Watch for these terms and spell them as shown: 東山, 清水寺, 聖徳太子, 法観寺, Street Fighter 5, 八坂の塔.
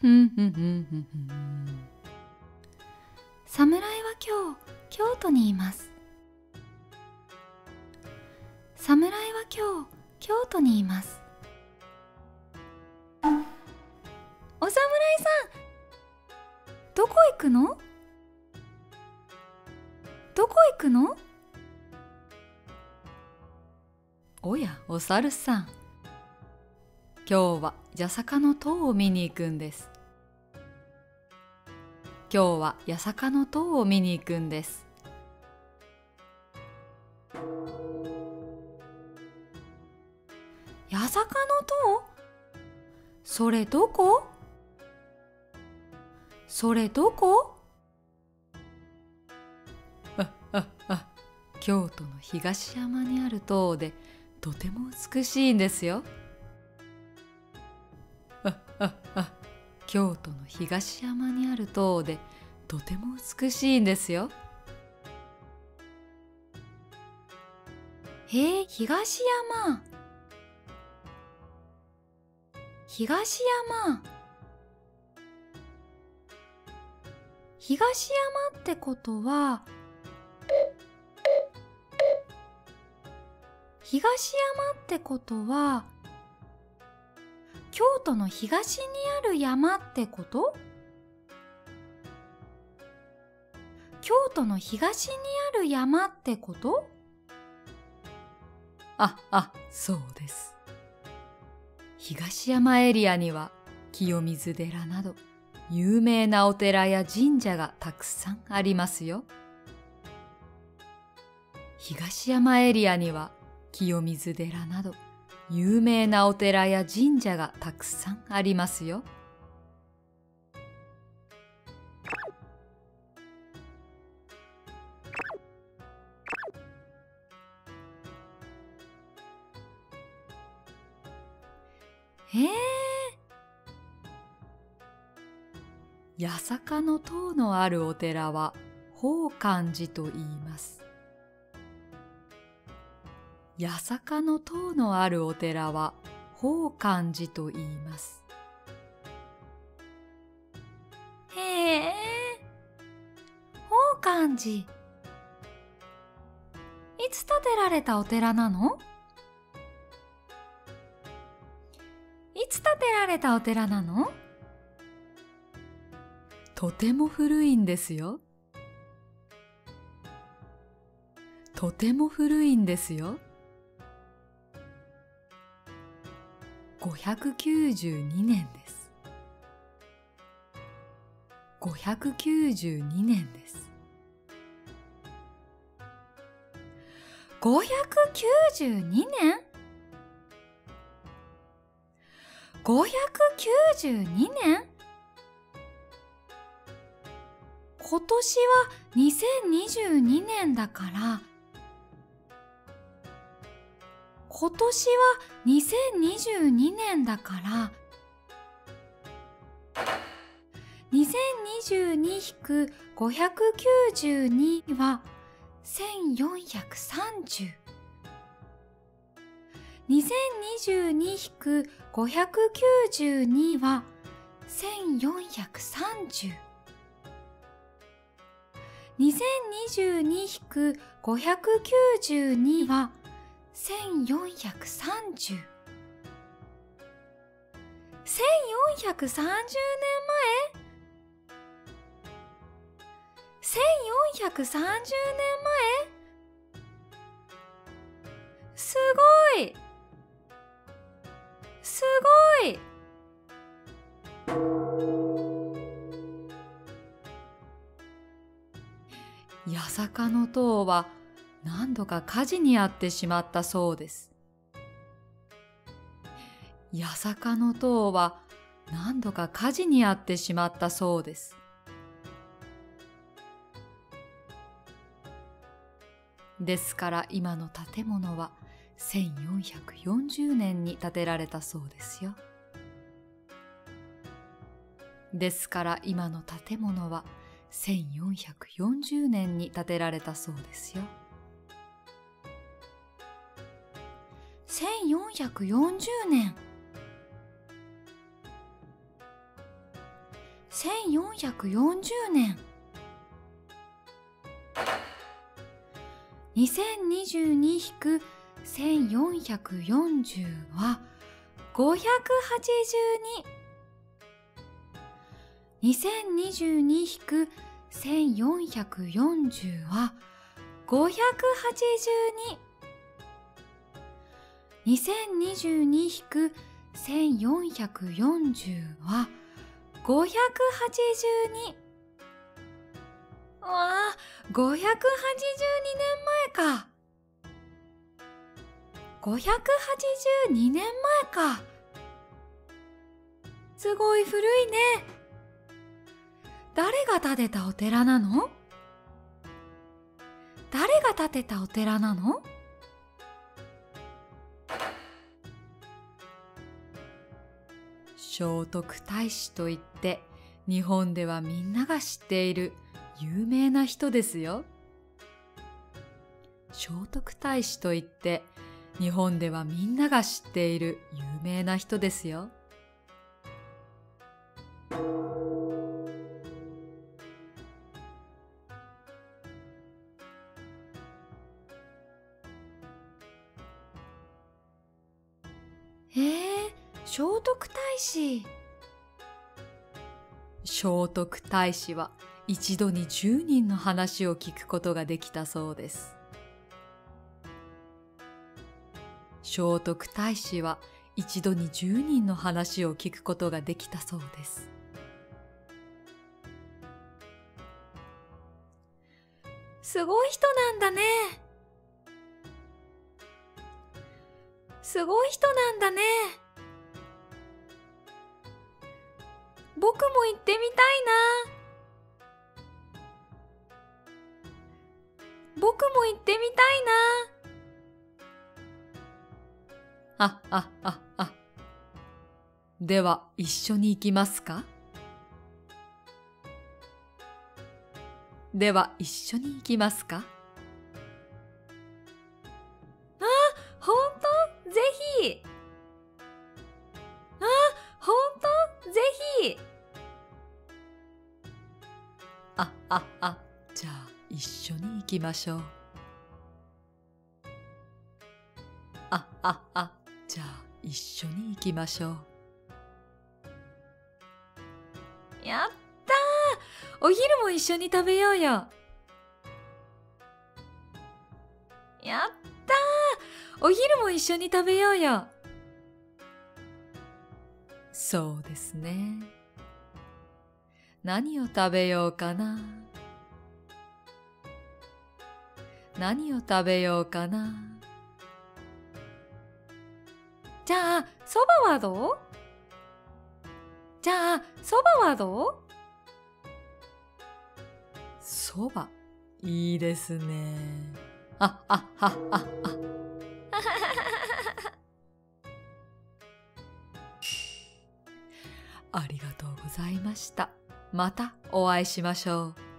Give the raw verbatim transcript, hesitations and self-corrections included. ふんふんふんふんふん。侍は今日、京都にいます。侍は今日、京都にいます。お侍さん、どこ行くの？どこ行くの？おや、お猿さん。今日は八坂の塔を見に行くんです。今日は八坂の塔を見に行くんです。八坂の塔？それどこ？それどこ？あああ、京都の東山にある塔でとても美しいんですよ。あああ、京都の東山にある塔でとても美しいんですよ。へえ、東山。東山。東山ってことは、東山ってことは、京都の東にある山ってこと？京都の東にある山ってこと？あ、あ、そうです。東山エリアには清水寺など有名なお寺や神社がたくさんありますよ。東山エリアには清水寺など有名なお寺や神社がたくさんありますよ。へえ。八坂の塔のあるお寺は法観寺といいます。八坂の塔のあるお寺は法観寺といいます。へえ、法観寺。いつ建てられたお寺なの？いつ建てられたお寺なの？とても古いんですよ。とても古いんですよ。ごひゃくきゅうじゅうにねんです。ごひゃくきゅうじゅうにねんです。ごひゃくきゅうじゅうにねん？ごひゃくきゅうじゅうにねん？今年はにせんにじゅうにねんだから、今年はにせんにじゅうにねんだから、にせんにじゅうにひくごひゃくきゅうじゅうに はせんよんひゃくさんじゅう。にせんにじゅうにひくごひゃくきゅうじゅうに はせんよんひゃくさんじゅう。にせんにじゅうにひくごひゃくきゅうじゅうに はせんよんひゃくさんじゅう。せんよんひゃくさんじゅうねんまえ？せんよんひゃくさんじゅうねんまえ？すごい！すごい！八坂の塔は何度か火事にあってしまったそうです。八坂の塔は何度か火事にあってしまったそうです。ですから今の建物はせんよんひゃくよんじゅうねんに建てられたそうですよ。ですから今の建物はせんよんひゃくよんじゅうねんに建てられたそうですよ。せんよんひゃくよんじゅうねん。せんよんひゃくよんじゅうねん、にせんにじゅうに ひく せんよんひゃくよんじゅうはごひゃくはちじゅうに。 にせんにじゅうに ひく せんよんひゃくよんじゅうはごひゃくはちじゅうに。 にせんにじゅうに ひく せんよんひゃくよんじゅうはごひゃくはちじゅうに。うわー、ごひゃくはちじゅうにねんまえか。ごひゃくはちじゅうにねんまえか。すごい古いね。誰が建てたお寺なの？誰が建てたお寺なの？聖徳太子といって日本ではみんなが知っている有名な人ですよ。聖徳太子といって日本ではみんなが知っている有名な人ですよ。聖徳太子。聖徳太子は一度にじゅうにんの話を聞くことができたそうです。聖徳太子は一度にじゅうにんの話を聞くことができたそうです。すごい人なんだね。すごい人なんだね。僕も行ってみたいな。僕も行ってみたいな。ああああ。では一緒に行きますか。では一緒に行きますか。あ、本当？ぜひ。あ、本当？ぜひ。あああ、じゃあ一緒に行きましょう。あああ、じゃあ一緒に行きましょう。やったー、お昼も一緒に食べようよ。やったー、お昼も一緒に食べようよ。そうですね。何を食べようかな。何を食べようかな。じゃあ、そばはどう？じゃあ、そばはどう？そば、いいですね。あああああ。ありがとうございました。またお会いしましょう。